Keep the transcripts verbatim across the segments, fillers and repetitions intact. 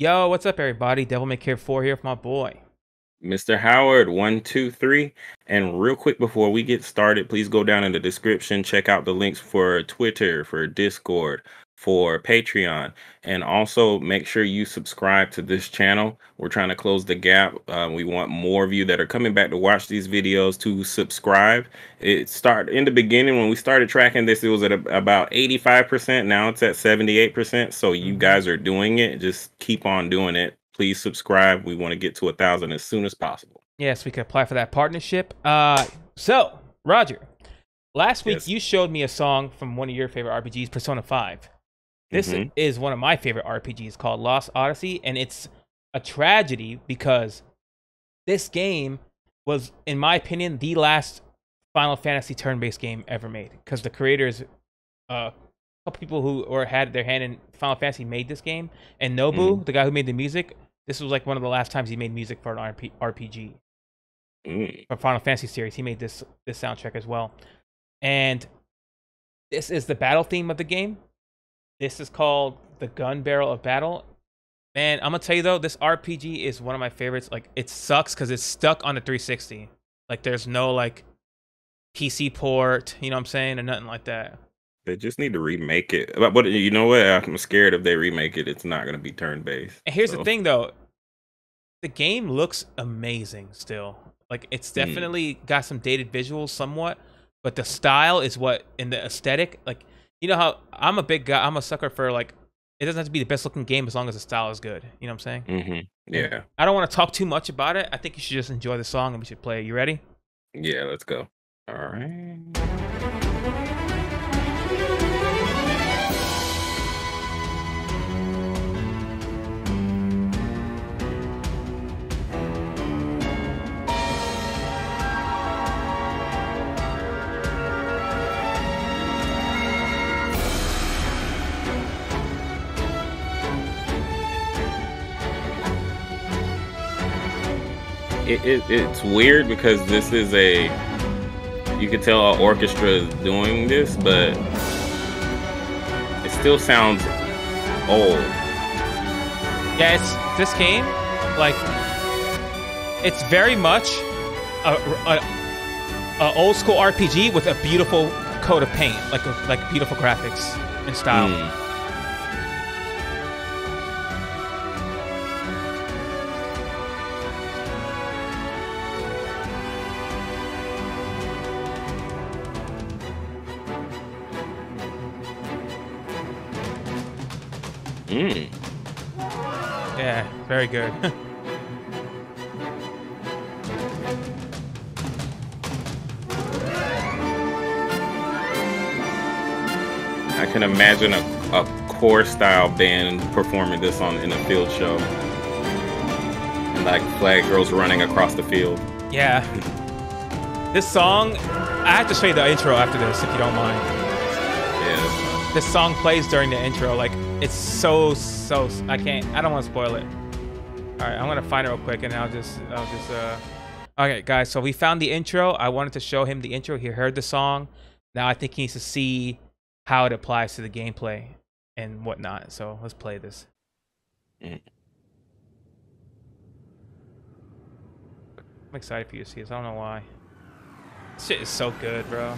Yo, what's up, everybody? Devil May Care four here for my boy, Mister Howard. One, two, three. And real quick before we get started, please go down in the description, check out the links for Twitter, for Discord, for Patreon, and also make sure you subscribe to this channel. We're trying to close the gap. Uh, we want more of you that are coming back to watch these videos to subscribe. It started in the beginning when we started tracking this, it was at a, about eighty-five percent. Now it's at seventy-eight percent. So you guys are doing it. Just keep on doing it. Please subscribe. We want to get to a thousand as soon as possible. Yes, we can apply for that partnership. Uh, so Roger, last week yes. you showed me a song from one of your favorite R P Gs, Persona five. This mm-hmm. is one of my favorite R P Gs called Lost Odyssey, and it's a tragedy because this game was, in my opinion, the last Final Fantasy turn-based game ever made, because the creators, uh, a couple people who or had their hand in Final Fantasy made this game, and Nobu, mm-hmm. the guy who made the music, this was like one of the last times he made music for an R P G. Mm. From Final Fantasy series, he made this, this soundtrack as well. And this is the battle theme of the game. This is called the Gun Barrel of Battle. Man, I'm gonna tell you though, this R P G is one of my favorites. Like, it sucks because it's stuck on the three sixty. Like, there's no like P C port, you know what I'm saying, or nothing like that. They just need to remake it. But, but you know what? I'm scared if they remake it, it's not gonna be turn-based. And here's so. the thing though, the game looks amazing still. Like, it's definitely mm. got some dated visuals somewhat, but the style is what, in the aesthetic, like. You know how I'm a big guy, I'm a sucker for, like, it doesn't have to be the best looking game as long as the style is good. You know what I'm saying? Mm-hmm. Yeah. I don't want to talk too much about it. I think you should just enjoy the song and we should play it. You ready? Yeah, let's go. All right. It, it, it's weird because this is a, you can tell our orchestra is doing this, but it still sounds old. Yeah, it's, this game, like, it's very much a, a, a old school R P G with a beautiful coat of paint, like a, like beautiful graphics and style. Mm. Mm. Yeah, very good. I can imagine a, a core style band performing this on in a field show. And like flag girls running across the field. Yeah. This song, I have to show you the intro after this if you don't mind. Yeah. This song plays during the intro, like it's so so I can't I don't want to spoil it. All right, I'm gonna find it real quick and I'll just I'll just uh okay guys, so we found the intro. I wanted to show him the intro. He heard the song. Now I think he needs to see how it applies to the gameplay and whatnot. So let's play this. I'm excited for you to see this. I don't know why. This shit is so good, bro.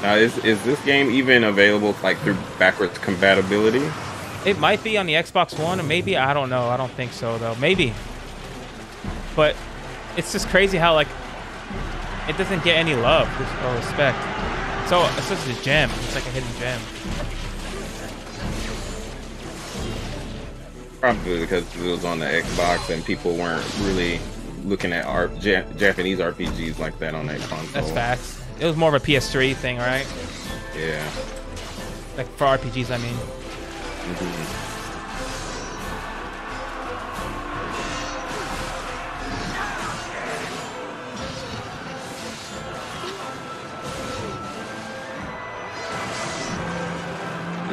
Now, is, is this game even available like through backwards compatibility? It might be on the Xbox One, or maybe, I don't know. I don't think so though. Maybe, but it's just crazy how like it doesn't get any love or respect. So it's just a gem. It's like a hidden gem. Probably because it was on the Xbox and people weren't really looking at R Japanese R P Gs like that on that console. That's facts. It was more of a P S three thing, right? Yeah. Like for R P Gs, I mean. Mm-hmm.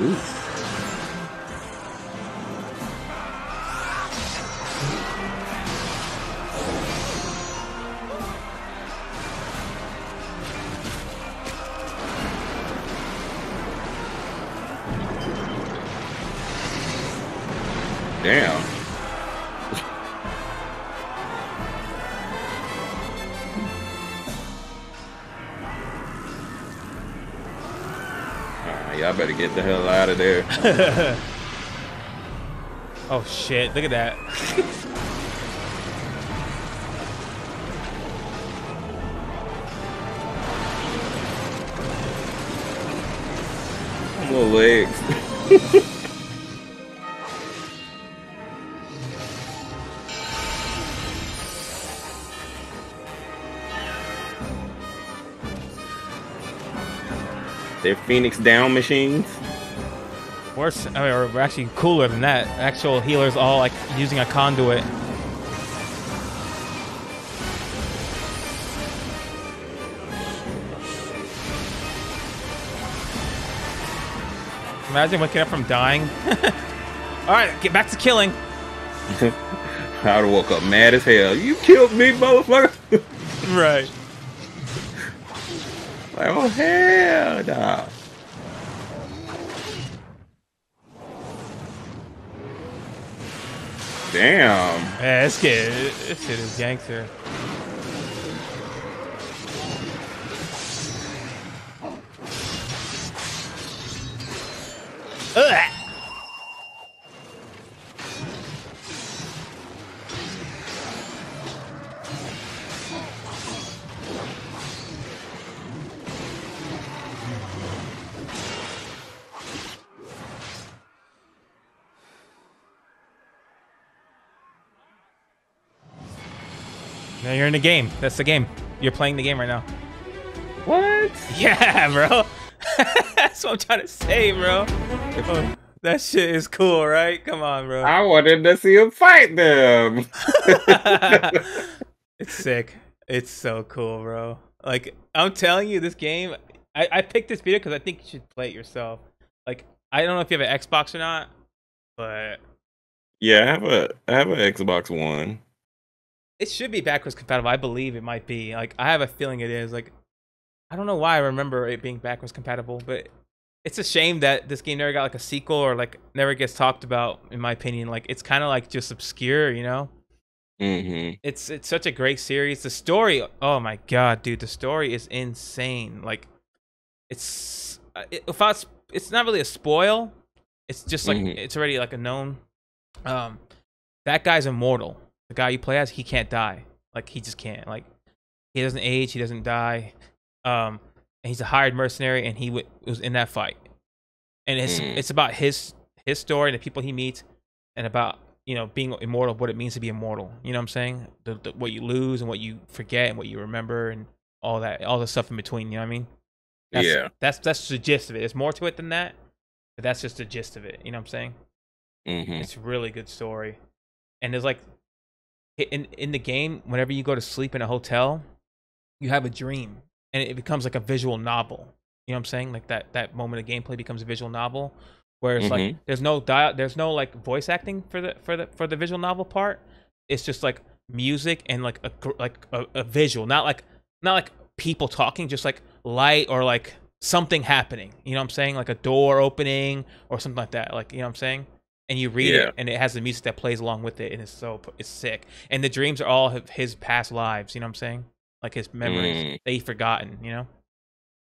Ooh. Damn. Alright, y'all better get the hell out of there. Oh shit, look at that. I'm little legs. They're Phoenix down machines. Worse, I mean, or we're actually cooler than that. Actual healers all like using a conduit. Imagine waking up from dying. All right, get back to killing. I would've woke up mad as hell. You killed me, motherfucker. Right. Like, oh hell nah. Damn. Yeah, this kid, this shit is gangster. Ugh. Now you're in the game. That's the game. You're playing the game right now. What? Yeah, bro. That's what I'm trying to say, bro. Oh, that shit is cool, right? Come on, bro. I wanted to see him fight them. It's sick. It's so cool, bro. Like, I'm telling you, this game, I, I picked this video because I think you should play it yourself. Like, I don't know if you have an Xbox or not, but... Yeah, I have a, I have an Xbox One. It should be backwards compatible. I believe it might be. Like, I have a feeling it is. Like, I don't know why I remember it being backwards compatible, but it's a shame that this game never got like a sequel or like never gets talked about. In my opinion, like it's kind of like just obscure, you know. Mm-hmm. It's it's such a great series. The story, oh my god, dude, the story is insane. Like, it's it, it's it's not really a spoil. It's just like mm-hmm. it's already like a known. Um, that guy's immortal. The guy you play as, he can't die. Like, he just can't. Like, he doesn't age, he doesn't die. Um, and he's a hired mercenary, and he w was in that fight. And it's mm. it's about his his story and the people he meets, and about, you know, being immortal, what it means to be immortal. You know what I'm saying? The, the, what you lose and what you forget and what you remember and all that, all the stuff in between. You know what I mean? That's, yeah. That's that's the gist of it. There's more to it than that, but that's just the gist of it. You know what I'm saying? Mm-hmm. It's a really good story, and there's like. In in the game, whenever you go to sleep in a hotel, you have a dream, and it becomes like a visual novel. You know what I'm saying? Like that that moment of gameplay becomes a visual novel, where it's mm-hmm. like there's no dia there's no like voice acting for the for the for the visual novel part. It's just like music and like a like a, a visual, not like not like people talking, just like light or like something happening. You know what I'm saying? Like a door opening or something like that. Like, you know what I'm saying? And you read yeah. it, and it has the music that plays along with it, and it's so it's sick. And the dreams are all of his past lives. You know what I'm saying? Like his memories mm. that he's forgotten. You know,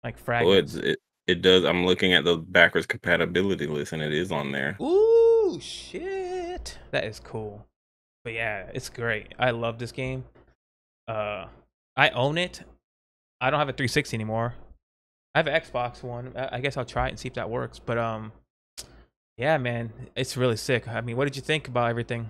like fragments. Oh, it it does. I'm looking at the backwards compatibility list, and it is on there. Ooh, shit! That is cool. But yeah, it's great. I love this game. Uh, I own it. I don't have a three sixty anymore. I have an Xbox One. I guess I'll try it and see if that works. But um. Yeah, man, it's really sick. I mean, what did you think about everything?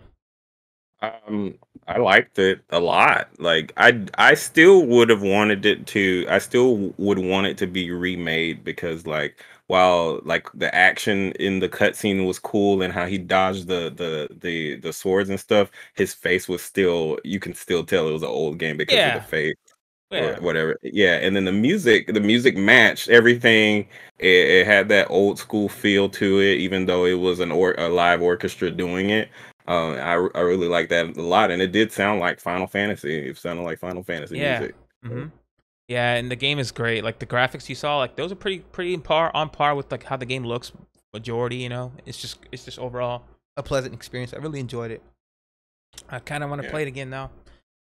Um, I liked it a lot. Like, I, I still would have wanted it to. I still would want it to be remade because, like, while like the action in the cutscene was cool and how he dodged the the the the swords and stuff, his face was still. You can still tell it was an old game because yeah. of the face. Yeah. Or whatever, yeah, and then the music, the music matched everything. It, it had that old school feel to it, even though it was an or a live orchestra doing it. Um, I I really like that a lot, and it did sound like Final Fantasy. It sounded like Final Fantasy yeah. music. Mm-hmm. Yeah, and the game is great. Like the graphics you saw, like those are pretty pretty in par on par with like how the game looks. Majority, you know, it's just it's just overall a pleasant experience. I really enjoyed it. I kind of want to yeah. play it again now.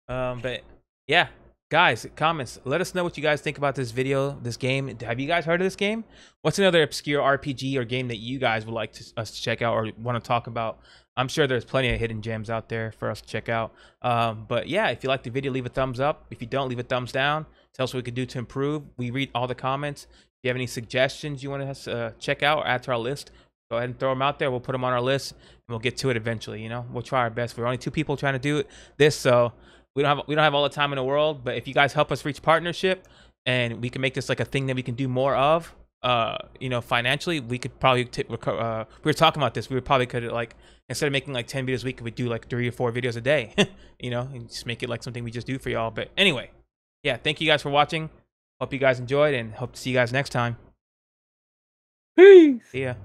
Um, but yeah, guys, comments. Let us know what you guys think about this video, this game. Have you guys heard of this game? What's another obscure R P G or game that you guys would like to, us to check out or want to talk about? I'm sure there's plenty of hidden gems out there for us to check out. Um, but yeah, if you like the video, leave a thumbs up. If you don't, leave a thumbs down. Tell us what we could do to improve. We read all the comments. If you have any suggestions you want us to uh, check out or add to our list, go ahead and throw them out there. We'll put them on our list, and we'll get to it eventually. You know, we'll try our best. We're only two people trying to do this, so we don't have we don't have all the time in the world. But if you guys help us reach partnership, and we can make this like a thing that we can do more of, uh, you know, financially, we could probably t uh, we were talking about this. We would probably could like instead of making like ten videos a week, we do like three or four videos a day. You know, and just make it like something we just do for y'all. But anyway, yeah, thank you guys for watching. Hope you guys enjoyed, and hope to see you guys next time. Peace. See ya.